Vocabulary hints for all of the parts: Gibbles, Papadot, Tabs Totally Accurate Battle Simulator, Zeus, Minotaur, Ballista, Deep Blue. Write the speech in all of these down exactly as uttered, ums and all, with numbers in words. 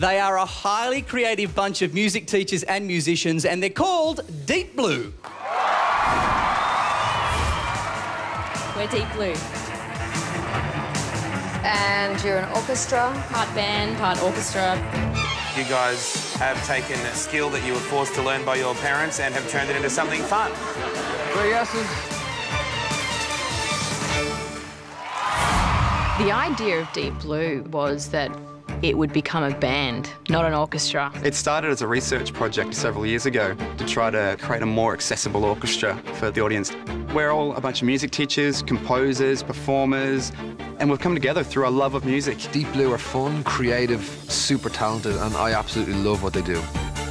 They are a highly creative bunch of music teachers and musicians, and they're called Deep Blue. We're Deep Blue. And you're an orchestra? Part band, part orchestra. You guys have taken a skill that you were forced to learn by your parents and have turned it into something fun. Three S's. The idea of Deep Blue was that it would become a band, not an orchestra. It started as a research project several years ago to try to create a more accessible orchestra for the audience. We're all a bunch of music teachers, composers, performers, and we've come together through our love of music. Deep Blue are fun, creative, super talented, and I absolutely love what they do.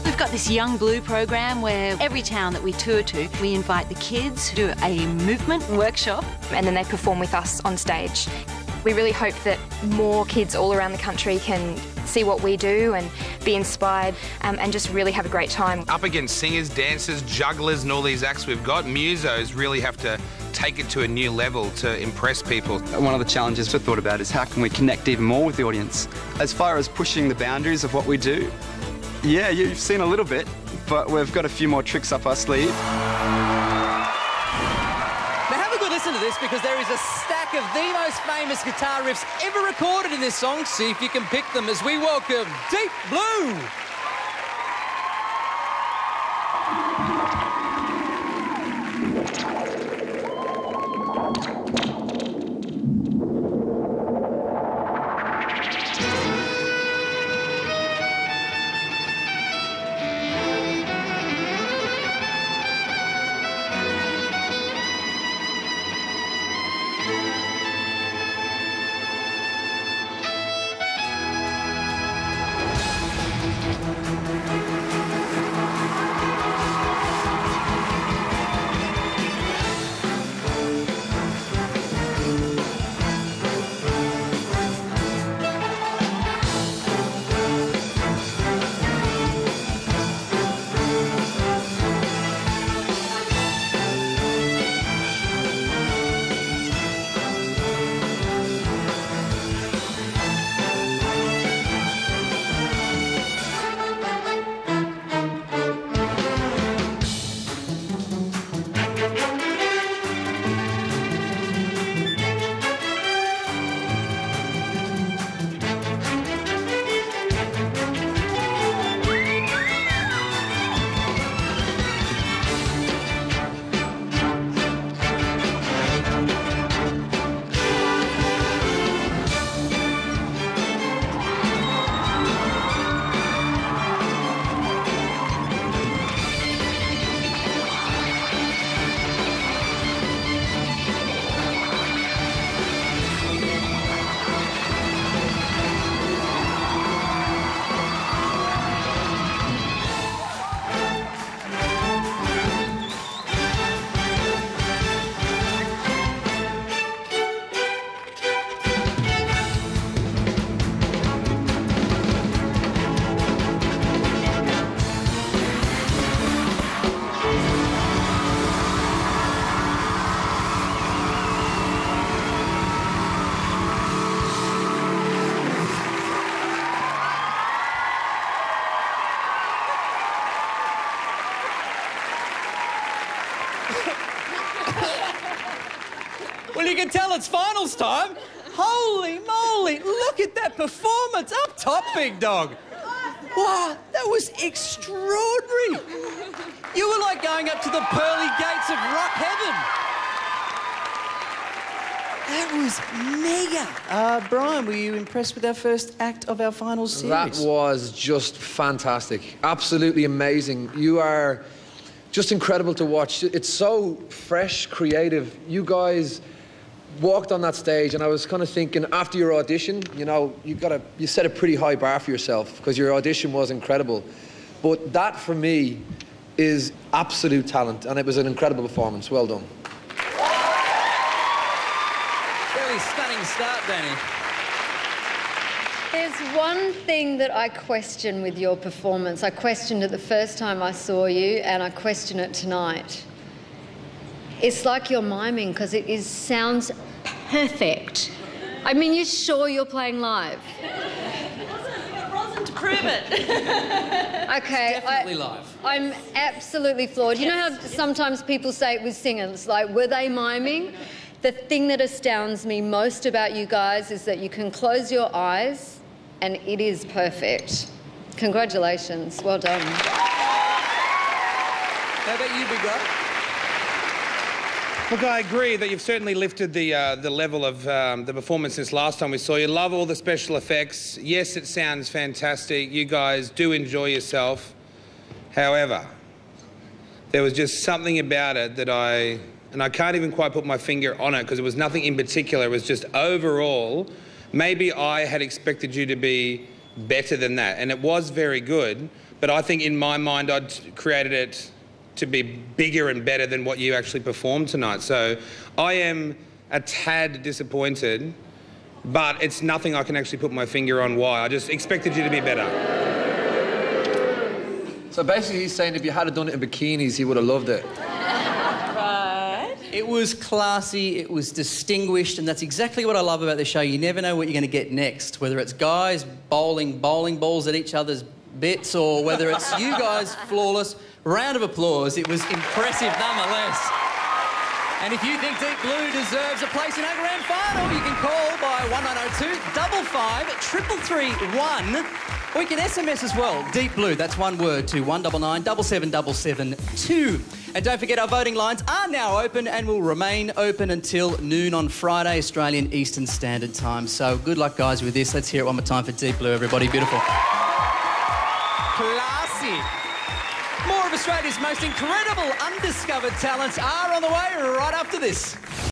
We've got this Young Blue program where every town that we tour to, we invite the kids to do a movement workshop. And then they perform with us on stage. We really hope that more kids all around the country can see what we do and be inspired um, and just really have a great time. Up against singers, dancers, jugglers and all these acts we've got, musos really have to take it to a new level to impress people. One of the challenges we've thought about is how can we connect even more with the audience? As far as pushing the boundaries of what we do, yeah, you've seen a little bit, but we've got a few more tricks up our sleeve. Listen to this, because there is a stack of the most famous guitar riffs ever recorded in this song. See if you can pick them as we welcome Deep Blue. Well, you can tell it's finals time. Holy moly, look at that performance up top, big dog. Wow, that was extraordinary. You were like going up to the pearly gates of rock heaven. That was mega. Uh, Brian, were you impressed with our first act of our finals series? That was just fantastic. Absolutely amazing. You are... just incredible to watch. It's so fresh, creative. You guys walked on that stage and I was kind of thinking, after your audition, you know, you got a, you set a pretty high bar for yourself because your audition was incredible. But that, for me, is absolute talent, and it was an incredible performance. Well done. Really stunning start, Danny. There's one thing that I question with your performance. I questioned it the first time I saw you, and I question it tonight. It's like you're miming, because it is, sounds perfect. I mean, you're sure you're playing live? It wasn't, it wasn't Prove it. Okay. Definitely I, live. I'm absolutely floored. Yes. You know how yes. sometimes people say it with singers, like, were they miming? The thing that astounds me most about you guys is that you can close your eyes and it is perfect. Congratulations. Well done. How about you, Big Bro? Look, I agree that you've certainly lifted the, uh, the level of um, the performance since last time we saw you. Love all the special effects. Yes, it sounds fantastic. You guys do enjoy yourself. However, there was just something about it that I... And I can't even quite put my finger on it because it was nothing in particular. It was just overall, maybe I had expected you to be better than that. And it was very good, but I think in my mind I'd created it to be bigger and better than what you actually performed tonight. So I am a tad disappointed, but it's nothing I can actually put my finger on why. I just expected you to be better. So basically he's saying if you had done it in bikinis, he would have loved it. Right. It was classy, it was distinguished, and that's exactly what I love about the show. You never know what you're going to get next, whether it's guys bowling bowling balls at each other's bits or whether it's you guys flawless. Round of applause. It was impressive nonetheless. And if you think Deep Blue deserves a place in our grand final, you can call by one nine zero two, five five five, three three three one. Or you can S M S as well. Deep Blue, that's one word, to one nine nine, seven seven seven seven two. And don't forget, our voting lines are now open and will remain open until noon on Friday, Australian Eastern Standard Time. So good luck, guys, with this. Let's hear it one more time for Deep Blue, everybody. Beautiful. Classy. More of Australia's most incredible undiscovered talents are on the way right after this.